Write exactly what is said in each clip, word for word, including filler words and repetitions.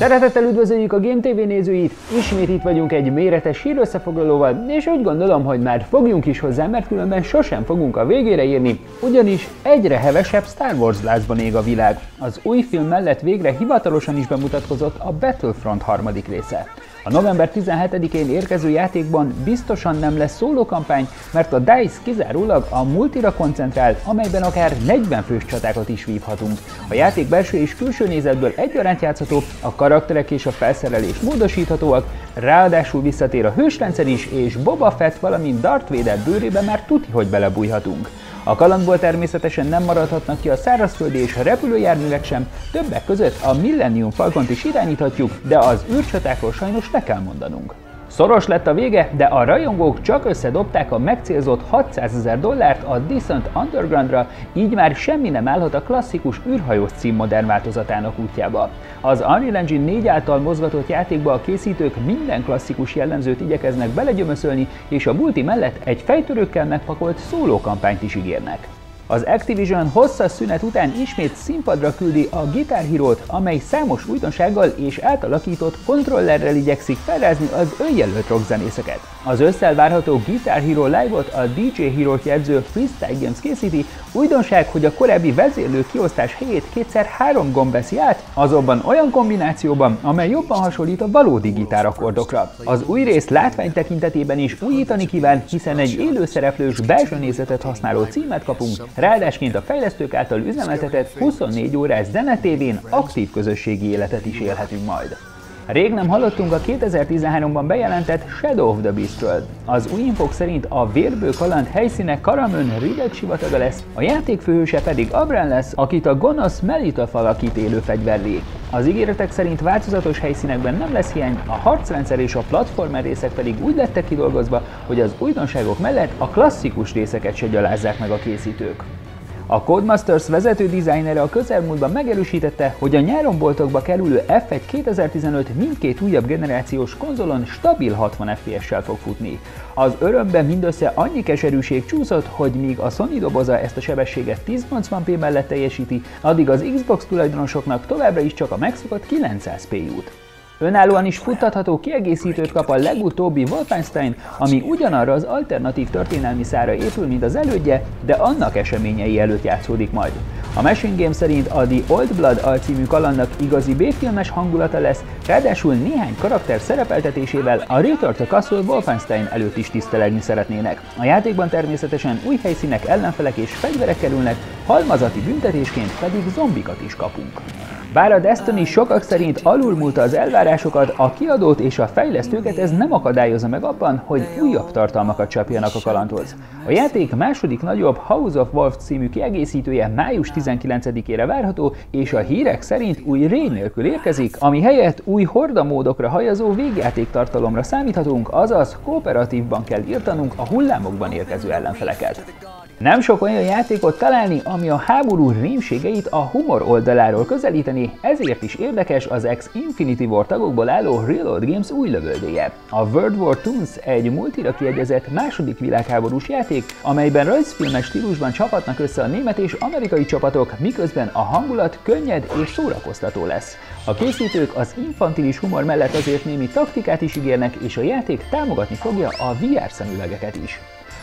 Szeretettel üdvözöljük a GameTV nézőit, ismét itt vagyunk egy méretes hírösszefoglalóval, és úgy gondolom, hogy már fogjunk is hozzá, mert különben sosem fogunk a végére érni, ugyanis egyre hevesebb Star Wars lázban ég a világ. Az új film mellett végre hivatalosan is bemutatkozott a Battlefront harmadik része. A november tizenhetedikén érkező játékban biztosan nem lesz szólókampány, mert a dájsz kizárólag a multira koncentrál, amelyben akár negyven fős csatákat is vívhatunk. A játék belső és külső nézetből egyaránt játszható, a karakterek és a felszerelés módosíthatóak, ráadásul visszatér a hősrendszer is, és Boba Fett, valamint Darth Vader bőrébe már tuti, hogy belebújhatunk. A kalandból természetesen nem maradhatnak ki a szárazföldi és a repülőjárművek sem, többek között a Millennium Falcont is irányíthatjuk, de az űrcsatákról sajnos le kell mondanunk. Szoros lett a vége, de a rajongók csak összedobták a megcélzott hatszázezer dollárt a Descent Undergroundra, így már semmi nem állhat a klasszikus űrhajós cím modern változatának útjába. Az Unreal Engine négy által mozgatott játékba a készítők minden klasszikus jellemzőt igyekeznek belegyömöszölni, és a multi mellett egy fejtörőkkel megpakolt szólókampányt is ígérnek. Az Activision hosszas szünet után ismét színpadra küldi a Guitar Hero-t, amely számos újdonsággal és átalakított kontrollerrel igyekszik felrázni az önjelölt rockzenészeket. Az ősszel várható Guitar Hero Live-ot a dé jé Hero-t jegyző Freestyle Games készíti, újdonság, hogy a korábbi vezérlő kiosztás helyét kétszer három gomb veszi át, azonban olyan kombinációban, amely jobban hasonlít a valódi gitárakkordokra. Az új rész látvány tekintetében is újítani kíván, hiszen egy élőszereplős belső nézetet használó címet kapunk, ráadásként a fejlesztők által üzemeltetett huszonnégy órás zenetévén aktív közösségi életet is élhetünk majd. Rég nem hallottunk a kétezer-tizenháromban bejelentett Shadow of the Beastről. Az új infók szerint a vérbő kaland helyszíne Karamön rideg sivataga lesz, a játék főhőse pedig Abrán lesz, akit a gonosz Melita alakít élő fegyverré. Az ígéretek szerint változatos helyszínekben nem lesz hiány, a harcrendszer és a platformer részek pedig úgy lettek kidolgozva, hogy az újdonságok mellett a klasszikus részeket se gyalázzák meg a készítők. A Codemasters vezető dizájnere a közelmúltban megerősítette, hogy a nyáron boltokba kerülő F egy kétezer-tizenöt mindkét újabb generációs konzolon stabil hatvan F P S-sel fog futni. Az örömben mindössze annyi keserűség csúszott, hogy míg a Sony doboza ezt a sebességet ezernyolcvan p mellett teljesíti, addig az Xbox tulajdonosoknak továbbra is csak a megszokott kilencszáz p jut. Önállóan is futtatható kiegészítőt kap a legutóbbi Wolfenstein, ami ugyanarra az alternatív történelmi szára épül, mint az elődje, de annak eseményei előtt játszódik majd. A MachineGames szerint a The Old Blood alcímű kalandnak igazi B-filmes hangulata lesz, ráadásul néhány karakter szerepeltetésével a Return to Castle Wolfenstein előtt is tisztelegni szeretnének. A játékban természetesen új helyszínek, ellenfelek és fegyverek kerülnek, halmazati büntetésként pedig zombikat is kapunk. Bár a Destiny sokak szerint alulmúlta az elvárásokat, a kiadót és a fejlesztőket ez nem akadályozza meg abban, hogy újabb tartalmakat csapjanak a kalandhoz. A játék második nagyobb House of Wolves című kiegészítője május tizenkilencedikére várható, és a hírek szerint új Ray nélkül érkezik, ami helyett új hordamódokra hajazó végjáték tartalomra számíthatunk, azaz kooperatívban kell írtanunk a hullámokban érkező ellenfeleket. Nem sok olyan játékot találni, ami a háború rémségeit a humor oldaláról közelíteni, ezért is érdekes az ex-Infinity War tagokból álló Real Games új lövöldéje. A World War Toons egy multira kiegyezett második világháborús játék, amelyben rajzfilmes stílusban csapatnak össze a német és amerikai csapatok, miközben a hangulat könnyed és szórakoztató lesz. A készítők az infantilis humor mellett azért némi taktikát is ígérnek, és a játék támogatni fogja a vé er szemüvegeket is.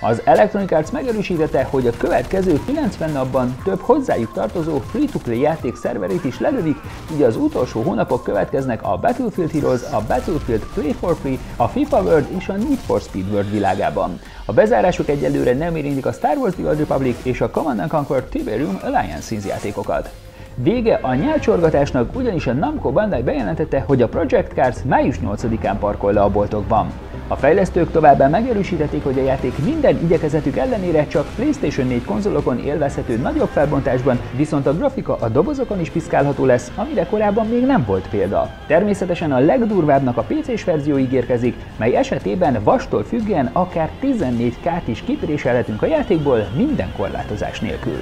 Az Electronic Arts megerősítette, hogy a következő kilencven napban több hozzájuk tartozó free-to-play játék szerverét is lelövik, így az utolsó hónapok következnek a Battlefield Heroes, a Battlefield Play for Free, a FIFA World és a Need for Speed World világában. A bezárások egyelőre nem érintik a Star Wars The Old Republic és a Command and Conquer Tiberium Alliance játékokat. Vége a nyálcsorgatásnak, ugyanis a Namco Bandai bejelentette, hogy a Project Cars május nyolcadikán parkol le a boltokban. A fejlesztők továbbá megerősítették, hogy a játék minden igyekezetük ellenére csak PlayStation négy konzolokon élvezhető nagyobb felbontásban, viszont a grafika a dobozokon is piszkálható lesz, amire korábban még nem volt példa. Természetesen a legdurvábbnak a pé cés verzió ígérkezik, mely esetében vastól függően akár tizennégy k-t is kipréselhetünk a játékból minden korlátozás nélkül.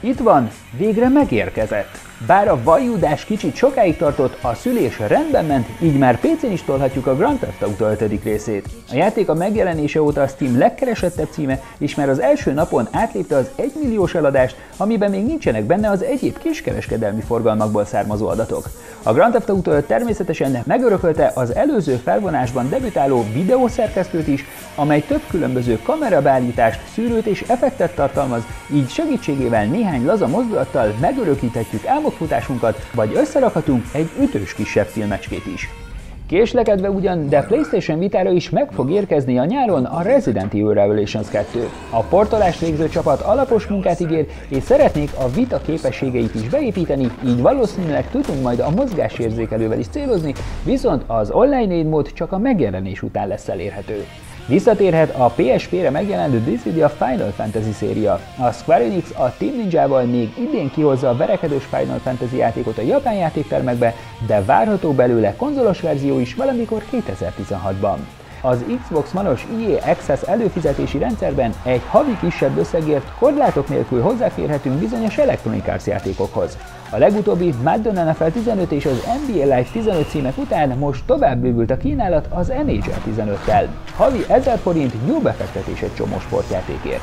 Itt van, végre megérkezett! Bár a vajúdás kicsit sokáig tartott, a szülés rendben ment, így már pé cén is tolhatjuk a Grand Theft Auto ötödik részét. A játék a megjelenése óta a Steam legkeresettebb címe, és már az első napon átlépte az egymilliós eladást, amiben még nincsenek benne az egyéb kiskereskedelmi forgalmakból származó adatok. A Grand Theft Auto öt természetesen megörökölte az előző felvonásban debütáló videószerkesztőt is, amely több különböző kamerabeállítást, szűrőt és effektet tartalmaz, így segítségével néhány laza mozdulattal megörökíthetjük álmokfutásunkat, vagy összerakhatunk egy ütős kisebb filmecskét is. Késlekedve ugyan, de PlayStation Vitára is meg fog érkezni a nyáron a Resident Evil Revelations kettő. A portolást végző csapat alapos munkát ígér, és szeretnék a Vita képességeit is beépíteni, így valószínűleg tudunk majd a mozgásérzékelővel is célozni, viszont az online aid-mód csak a megjelenés után lesz elérhető. Visszatérhet a pé es pére megjelenő Disney a Final Fantasy széria. A Square Enix a Team Ninja-val még idén kihozza a verekedős Final Fantasy játékot a japán játéktermekbe, de várható belőle konzolos verzió is valamikor kétezer-tizenhatban. Az Xbox One-os í á Access előfizetési rendszerben egy havi kisebb összegért korlátok nélkül hozzáférhetünk bizonyos Electronic Arts játékokhoz. A legutóbbi Madden en ef el tizenöt és az en bé á Live tizenöt címek után most tovább bővült a kínálat az en há el tizenöttel. Havi ezer forint jó befektetés egy csomó sportjátékért.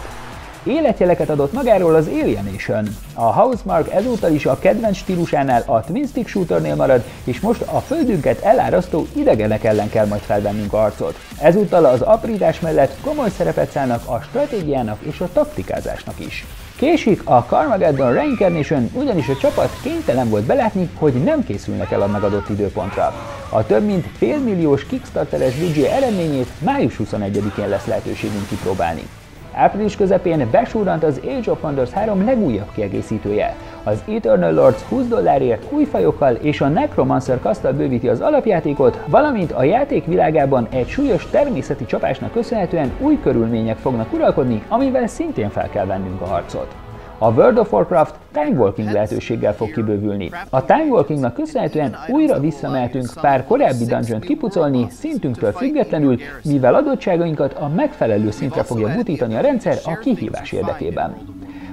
Életjeleket adott magáról az Alienation. A Housemarque ezúttal is a kedvenc stílusánál, a Twin Stick Shooternél marad, és most a földünket elárasztó idegenek ellen kell majd felvennünk a harcot. Ezúttal az aprítás mellett komoly szerepet szállnak a stratégiának és a taktikázásnak is. Késik a Carmageddon Reincarnation, ugyanis a csapat kénytelen volt belátni, hogy nem készülnek el a megadott időpontra. A több mint félmilliós Kickstarteres büdzsé eredményét május huszonegyedikén lesz lehetőségünk kipróbálni. Április közepén besúrant az Age of Wonders három legújabb kiegészítője. Az Eternal Lords húsz dollárért új fajokkal és a Necromancer kasztal bővíti az alapjátékot, valamint a játék világában egy súlyos természeti csapásnak köszönhetően új körülmények fognak uralkodni, amivel szintén fel kell vennünk a harcot. A World of Warcraft Time Walking lehetőséggel fog kibővülni. A Time Walkingnak köszönhetően újra visszamehetünk pár korábbi dungeont kipucolni szintünktől függetlenül, mivel adottságainkat a megfelelő szintre fogja butítani a rendszer a kihívás érdekében.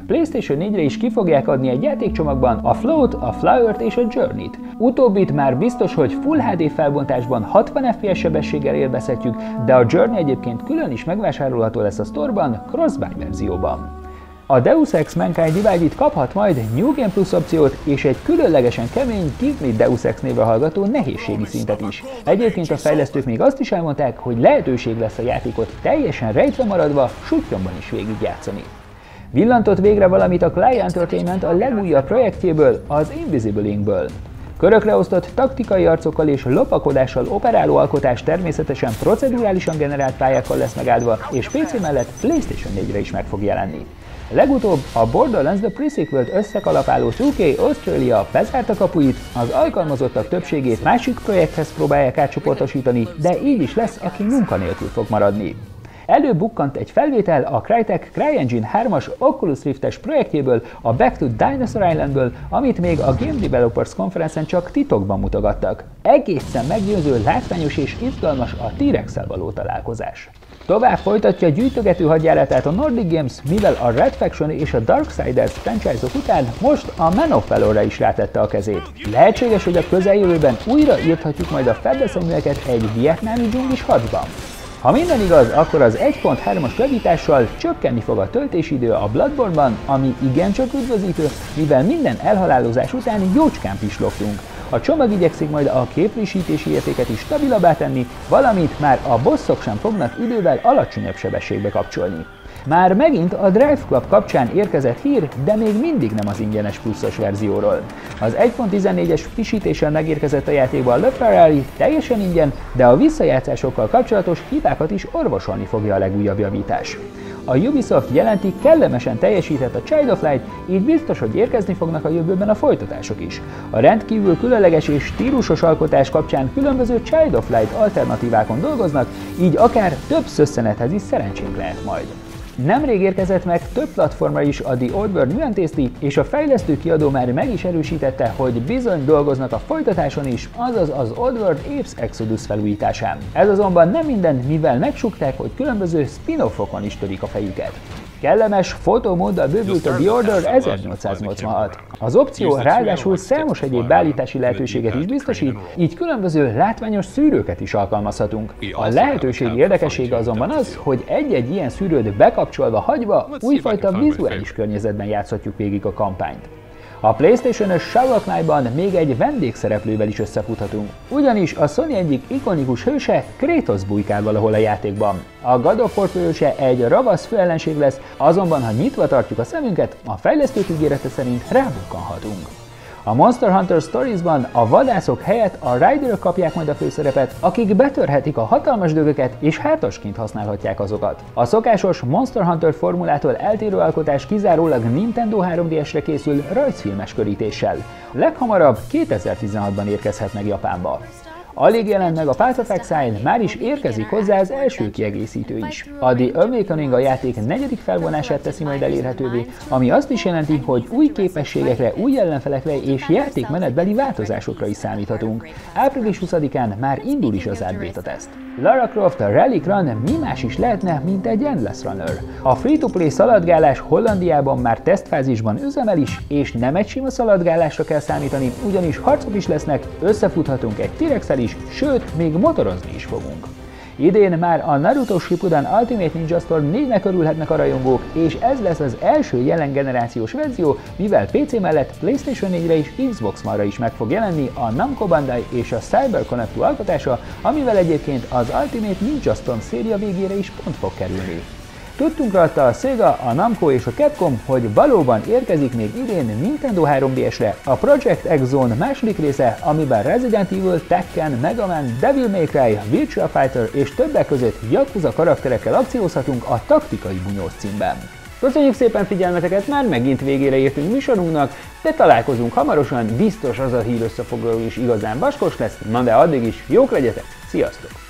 PlayStation négyre is ki fogják adni egy játékcsomagban a Float, a Flowert és a Journey-t. Utóbbit már biztos, hogy Full há dé felbontásban hatvan ef pé es sebességgel élvezhetjük, de a Journey egyébként külön is megvásárolható lesz a Store-ban, Crossbuy verzióban. A Deus Ex Mankind Divided kaphat majd New Game Plus opciót és egy különlegesen kemény Give Me Deus Ex névre hallgató nehézségi szintet is. Egyébként a fejlesztők még azt is elmondták, hogy lehetőség lesz a játékot teljesen rejtve maradva sutyomban is végigjátszani. Villantott végre valamit a Client Entertainment a legújabb projektjéből, az Invisible Inkből. Körökre osztott taktikai arcokkal és lopakodással operáló alkotás természetesen procedurálisan generált pályákkal lesz megáldva, és pé cé mellett PlayStation négyre is meg fog jelenni. Legutóbb a Borderlands The Pre-Sequel-t összekalapáló two K Australia bezárta kapuit, az alkalmazottak többségét másik projekthez próbálják átcsoportosítani, de így is lesz, aki munkanélkül fog maradni. Előbukkant egy felvétel a Crytek CryEngine hármas Oculus Rift-es projektjéből, a Back to Dinosaur Islandből, amit még a Game Developers konferencen csak titokban mutogattak. Egészen meggyőző, látványos és izgalmas a T-Rex-szel való találkozás. Tovább folytatja gyűjtögető hadjáratát a Nordic Games, mivel a Red Faction és a Darksiders franchise-ok után most a Man of Valor-ra is rátette a kezét. Lehetséges, hogy a közeljövőben újra írthatjuk majd a fedőszeműeket egy vietnámi dzsunglis harcban. Ha minden igaz, akkor az egy pont hármas javítással csökkenni fog a töltésidő a Bloodborne-ban, ami igencsak üdvözítő, mivel minden elhalálozás után jócskán pislogtunk. A csomag igyekszik majd a képvisítési értéket is stabilabbá tenni, valamint már a bosszok sem fognak idővel alacsonyabb sebességbe kapcsolni. Már megint a Drive Club kapcsán érkezett hír, de még mindig nem az ingyenes pluszos verzióról. Az egy pont tizennégyes frissítéssel megérkezett a játékba a Le Ferrari teljesen ingyen, de a visszajátszásokkal kapcsolatos hibákat is orvosolni fogja a legújabb javítás. A Ubisoft jelenti, kellemesen teljesített a Child of Light, így biztos, hogy érkezni fognak a jövőben a folytatások is. A rendkívül különleges és stílusos alkotás kapcsán különböző Child of Light alternatívákon dolgoznak, így akár több szösszenethez is szerencsénk lehet majd. Nemrég érkezett meg több platformra is a The Old Blood Nüantészi, és a fejlesztő kiadó már meg is erősítette, hogy bizony dolgoznak a folytatáson is, azaz az Old Blood Apes Exodus felújításán. Ez azonban nem minden, mivel megsukták, hogy különböző spin-offokon is törik a fejüket. Kellemes, fotómóddal bővült a The Order ezernyolcszáznyolcvanhat. Az opció ráadásul számos egyéb beállítási lehetőséget is biztosít, így különböző látványos szűrőket is alkalmazhatunk. A lehetőség érdekessége azonban az, hogy egy-egy ilyen szűrőt bekapcsolva hagyva újfajta vizuális környezetben játszhatjuk végig a kampányt. A PlayStation-ös Shovelknight-ban még egy vendégszereplővel is összefuthatunk, ugyanis a Sony egyik ikonikus hőse Kratos bujkál valahol a játékban. A God of War főhőse egy ravasz főellenség lesz, azonban ha nyitva tartjuk a szemünket, a fejlesztők ígérete szerint rábukkanhatunk. A Monster Hunter Stories-ban a vadászok helyett a riderök kapják majd a főszerepet, akik betörhetik a hatalmas dögöket és hátasként használhatják azokat. A szokásos Monster Hunter formulától eltérő alkotás kizárólag Nintendo három dé esre készül rajzfilmes körítéssel. Leghamarabb kétezer-tizenhatban érkezhet meg Japánba. Alig jelent meg a Path of Exile, már is érkezik hozzá az első kiegészítő is. A The Awakening a játék negyedik felvonását teszi majd elérhetővé, ami azt is jelenti, hogy új képességekre, új ellenfelekre és játékmenetbeli változásokra is számíthatunk. április huszadikán már indul is az átbéta teszt. Lara Croft Relic Run mi más is lehetne, mint egy Endless Runner. A free-to-play szaladgálás Hollandiában már tesztfázisban üzemel is, és nem egy sima szaladgálásra kell számítani, ugyanis harcok is lesznek, összefuthatunk egy T-Rex-el is, sőt, még motorozni is fogunk. Idén már a Naruto Shippuden Ultimate Ninja Storm négynek örülhetnek a rajongók, és ez lesz az első jelen generációs verzió, mivel pé cé mellett PlayStation négyre és Xbox One-ra is meg fog jelenni a Namco Bandai és a Cyber Connect alkotása, amivel egyébként az Ultimate Ninja Storm széria végére is pont fog kerülni. Tudtunkra adta a Sega, a Namco és a Capcom, hogy valóban érkezik még idén Nintendo három dé esre a Project X Zone második része, amiben Resident Evil, Tekken, Mega Man, Devil May Cry, Virtua Fighter és többek között Yakuza karakterekkel akciózhatunk a taktikai bunyós címben. Köszönjük szépen figyelmeteket, már megint végére értünk műsorunknak, de találkozunk hamarosan, biztos az a hír összefoglaló is igazán vaskos lesz, na de addig is jók legyetek, sziasztok!